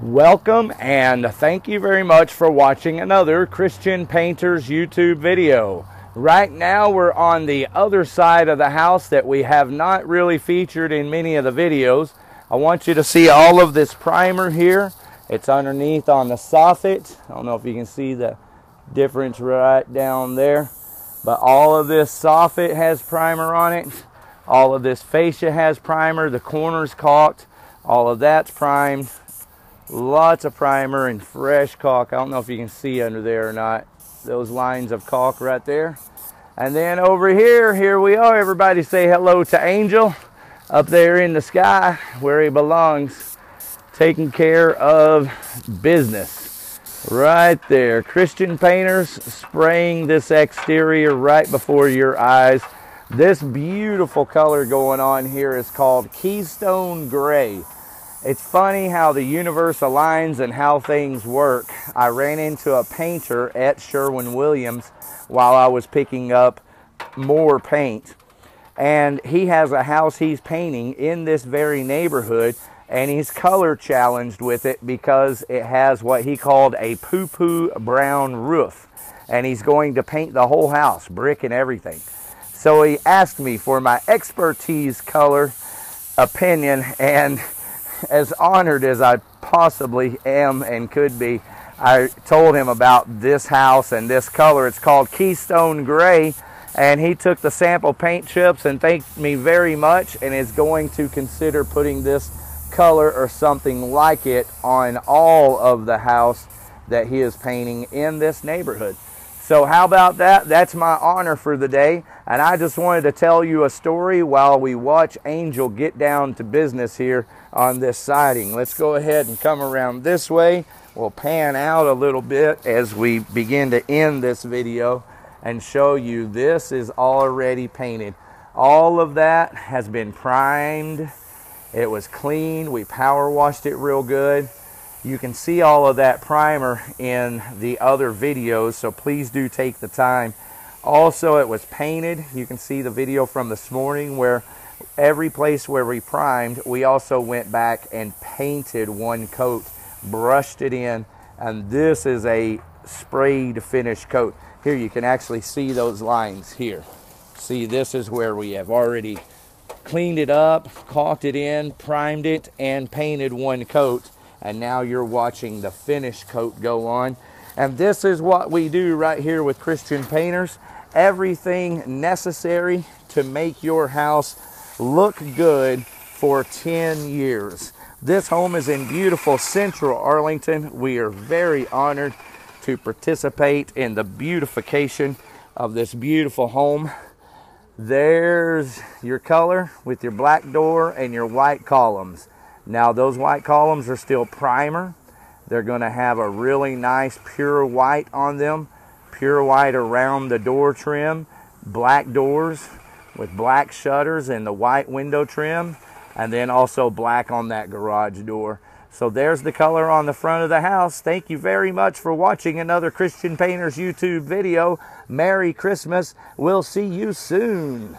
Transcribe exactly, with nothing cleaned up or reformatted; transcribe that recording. Welcome and thank you very much for watching another Christian Painters YouTube video. Right now we're on the other side of the house that we have not really featured in many of the videos. I want you to see all of this primer here. It's underneath on the soffit. I don't know if you can see the difference right down there. But all of this soffit has primer on it. All of this fascia has primer. The corners caulked. All of that's primed. Lots of primer and fresh caulk. I don't know if you can see under there or not, those lines of caulk right there. And then over here, here we are. Everybody say hello to Angel up there in the sky where he belongs, taking care of business. Right there, Christian Painters spraying this exterior right before your eyes. This beautiful color going on here is called Keystone Gray. It's funny how the universe aligns and how things work. I ran into a painter at Sherwin-Williams while I was picking up more paint. And he has a house he's painting in this very neighborhood. And he's color challenged with it because it has what he called a poo-poo brown roof. And he's going to paint the whole house, brick and everything. So he asked me for my expertise, color, opinion, and as honored as I possibly am and could be, I told him about this house and this color. It's called Keystone Gray, and he took the sample paint chips and thanked me very much and is going to consider putting this color or something like it on all of the house that he is painting in this neighborhood. So how about that? That's my honor for the day. And I just wanted to tell you a story while we watch Angel get down to business here on this siding. Let's go ahead and come around this way. We'll pan out a little bit as we begin to end this video and show you this is already painted. All of that has been primed. It was clean. We power washed it real good. You can see all of that primer in the other videos, so please do take the time. Also, it was painted. You can see the video from this morning where every place where we primed, we also went back and painted one coat, brushed it in, and this is a sprayed finish coat. Here you can actually see those lines here. See, this is where we have already cleaned it up, caulked it in, primed it, and painted one coat. And now you're watching the finish coat go on. And this is what we do right here with Christian Painters. Everything necessary to make your house look good for ten years. This home is in beautiful Central Arlington. We are very honored to participate in the beautification of this beautiful home. There's your color with your black door and your white columns. Now those white columns are still primer. They're going to have a really nice pure white on them. Pure white around the door trim. Black doors with black shutters and the white window trim. And then also black on that garage door. So there's the color on the front of the house. Thank you very much for watching another Christian Painters YouTube video. Merry Christmas. We'll see you soon.